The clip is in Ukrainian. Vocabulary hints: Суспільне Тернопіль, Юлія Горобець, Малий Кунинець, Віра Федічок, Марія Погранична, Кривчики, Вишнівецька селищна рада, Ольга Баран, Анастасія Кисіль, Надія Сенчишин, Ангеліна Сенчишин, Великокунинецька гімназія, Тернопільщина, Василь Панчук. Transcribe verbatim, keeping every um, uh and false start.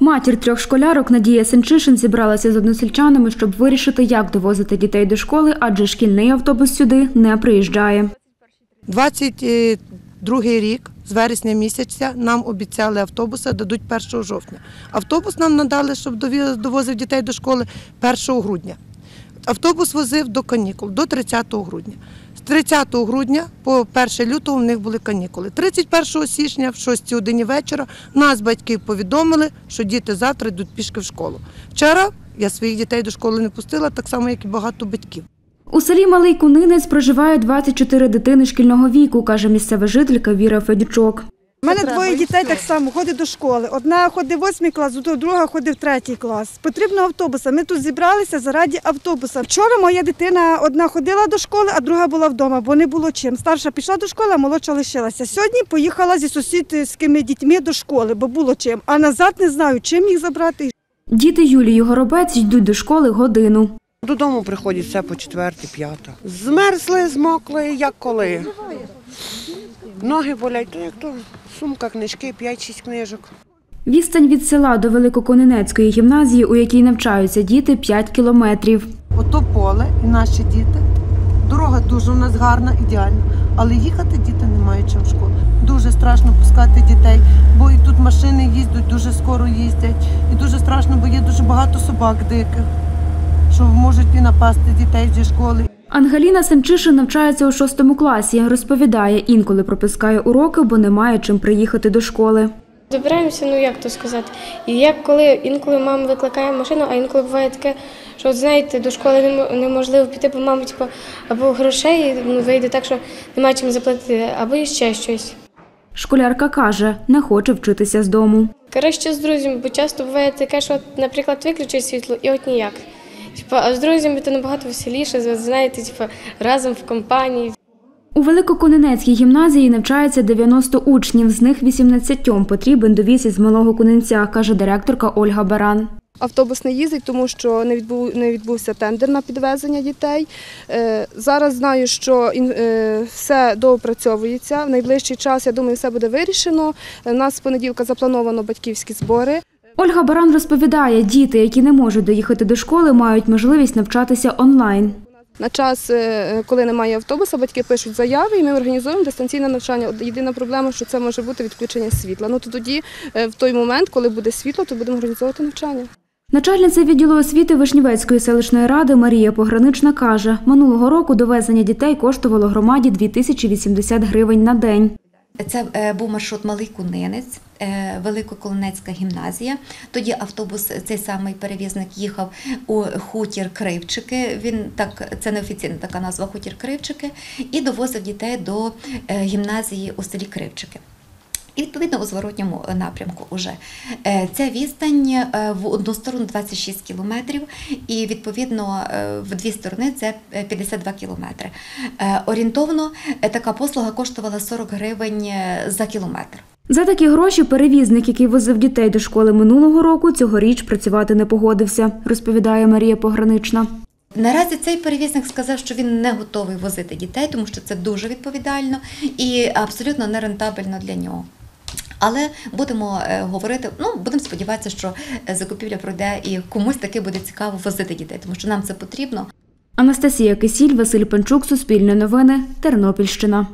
Матір трьох школярок Надія Сенчишин зібралася з односельчанами, щоб вирішити, як довозити дітей до школи, адже шкільний автобус сюди не приїжджає. двадцять другий рік, з вересня місяця, нам обіцяли автобуса, дадуть першого жовтня. Автобус нам надали, щоб довозив дітей до школи першого грудня. Автобус возив до канікул, до тридцятого грудня. З тридцятого грудня по перше лютого в них були канікули. тридцять першого січня в шостій годині вечора нас батьки повідомили, що діти завтра йдуть пішки в школу. Вчора я своїх дітей до школи не пустила, так само, як і багато батьків. У селі Малий Кунинець проживає двадцять чотири дитини шкільного віку, каже місцева жителька Віра Федічок. У мене двоє дітей так само ходить до школи. Одна ходить в восьмий клас, друга ходить в третій клас. Потрібно автобуса. Ми тут зібралися заради автобуса. Вчора моя дитина одна ходила до школи, а друга була вдома, бо не було чим. Старша пішла до школи, а молодша лишилася. Сьогодні поїхала зі сусідськими дітьми до школи, бо було чим. А назад не знаю, чим їх забрати. Діти Юлії Горобець йдуть до школи годину. Додому приходять все по четвертій, п'ята. Змерзли, змокли, як коли. Ноги болять, то як то сумка, книжки, п'ять-шість книжок. Відстань від села до Великокунинецької гімназії, у якій навчаються діти, п'ять кілометрів. Ото поле і наші діти. Дорога дуже у нас гарна, ідеальна, але їхати діти не мають чим в школу. Дуже страшно пускати дітей, бо і тут машини їздять, дуже скоро їздять. І дуже страшно, бо є дуже багато собак диких, що можуть і напасти дітей зі школи. Ангеліна Сенчишин навчається у шостому класі. Розповідає, інколи пропускає уроки, бо немає чим приїхати до школи. Добираємося, ну як то сказати. І як коли інколи мама викликає машину, а інколи буває таке, що знаєте, до школи неможливо піти, бо мама типу, або грошей вийде так, що немає чим заплатити, або ще щось. Школярка каже, не хоче вчитися з дому. Краще з друзями, бо часто буває таке, що, наприклад, виключить світло і от ніяк. А з друзями це набагато веселіше, знаєте, разом в компанії. У Великокунинецькій гімназії навчається дев'яносто учнів, з них вісімнадцять потрібен довіз із Малого Кунинця, каже директорка Ольга Баран. Автобус не їздить, тому що не відбувся тендер на підвезення дітей. Зараз знаю, що все доопрацьовується. В найближчий час, я думаю, все буде вирішено. У нас з понеділка заплановано батьківські збори. Ольга Баран розповідає, діти, які не можуть доїхати до школи, мають можливість навчатися онлайн. На час, коли немає автобуса, батьки пишуть заяви і ми організуємо дистанційне навчання. Єдина проблема, що це може бути відключення світла. Ну, то тоді, в той момент, коли буде світло, то будемо організовувати навчання. Начальниця відділу освіти Вишнівецької селищної ради Марія Погранична каже, минулого року довезення дітей коштувало громаді дві тисячі вісімдесят гривень на день. Це був маршрут Малий Кунинець, Великокунинецька гімназія. Тоді автобус, цей самий перевізник, їхав у хутір Кривчики. Він так, це неофіційна така назва, хутір Кривчики, і довозив дітей до гімназії у селі Кривчики. І відповідно у зворотньому напрямку уже. Ця відстань в одну сторону двадцять шість кілометрів і відповідно в дві сторони це п'ятдесят два кілометри. Орієнтовно така послуга коштувала сорок гривень за кілометр. За такі гроші перевізник, який возив дітей до школи минулого року, цьогоріч працювати не погодився, розповідає Марія Погранична. Наразі цей перевізник сказав, що він не готовий возити дітей, тому що це дуже відповідально і абсолютно нерентабельно для нього. Але будемо говорити, ну будемо сподіватися, що закупівля пройде і комусь таки буде цікаво возити дітей, тому що нам це потрібно. Анастасія Кисіль, Василь Панчук, Суспільне новини, Тернопільщина.